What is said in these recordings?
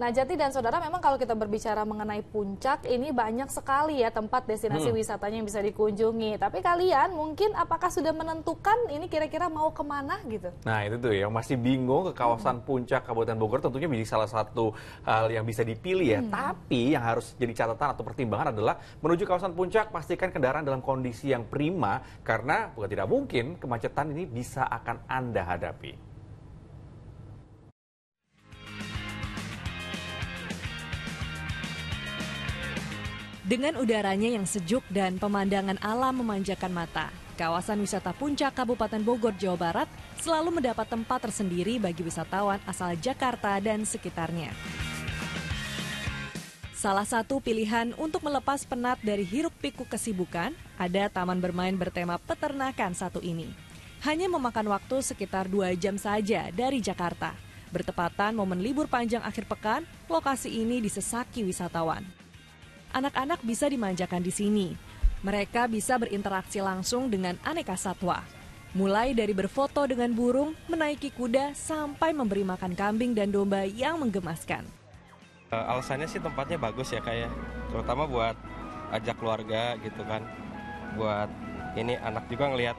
Nah, Jati dan Saudara, memang kalau kita berbicara mengenai Puncak, ini banyak sekali ya tempat destinasi wisatanya yang bisa dikunjungi. Tapi kalian mungkin apakah sudah menentukan ini kira-kira mau kemana gitu? Nah, itu tuh yang masih bingung ke kawasan Puncak Kabupaten Bogor tentunya menjadi salah satu hal yang bisa dipilih ya. Tapi yang harus jadi catatan atau pertimbangan adalah menuju kawasan Puncak pastikan kendaraan dalam kondisi yang prima. Karena bukan tidak mungkin kemacetan ini bisa akan Anda hadapi. Dengan udaranya yang sejuk dan pemandangan alam memanjakan mata, kawasan wisata Puncak Kabupaten Bogor, Jawa Barat selalu mendapat tempat tersendiri bagi wisatawan asal Jakarta dan sekitarnya. Salah satu pilihan untuk melepas penat dari hiruk-pikuk kesibukan, ada taman bermain bertema peternakan satu ini. Hanya memakan waktu sekitar 2 jam saja dari Jakarta. Bertepatan momen libur panjang akhir pekan, lokasi ini disesaki wisatawan. Anak-anak bisa dimanjakan di sini. Mereka bisa berinteraksi langsung dengan aneka satwa. Mulai dari berfoto dengan burung, menaiki kuda, sampai memberi makan kambing dan domba yang menggemaskan. Alasannya sih tempatnya bagus ya kayak, terutama buat ajak keluarga gitu kan. Buat ini anak juga ngelihat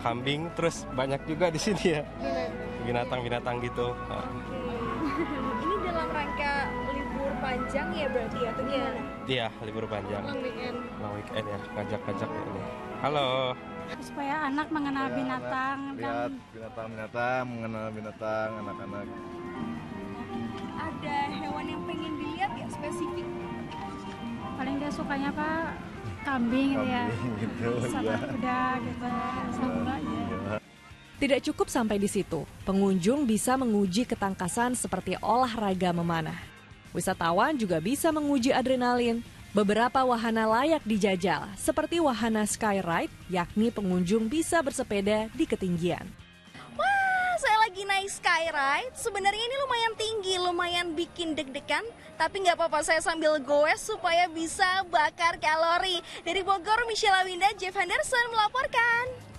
kambing, terus banyak juga di sini ya binatang-binatang gitu. Ini dalam rangka libur panjang ya berarti ya, atau gimana? Iya, libur panjang. Long weekend ya, ngajak-ngajak ini. Halo. Supaya anak mengenal binatang. Lihat binatang-binatang, mengenal binatang anak-anak. Ada hewan yang pengen dilihat ya spesifik? Paling dia sukanya Pak, kambing gitu ya. Gitu, sama kuda gitu, sama ya. Tidak cukup sampai di situ, pengunjung bisa menguji ketangkasan seperti olahraga memanah. Wisatawan juga bisa menguji adrenalin. Beberapa wahana layak dijajal, seperti wahana skyride, yakni pengunjung bisa bersepeda di ketinggian. Wah, saya lagi naik skyride, sebenarnya ini lumayan tinggi, lumayan bikin deg-degan, tapi nggak apa-apa, saya sambil goes supaya bisa bakar kalori. Dari Bogor, Michelle Winda, Jeff Henderson melaporkan.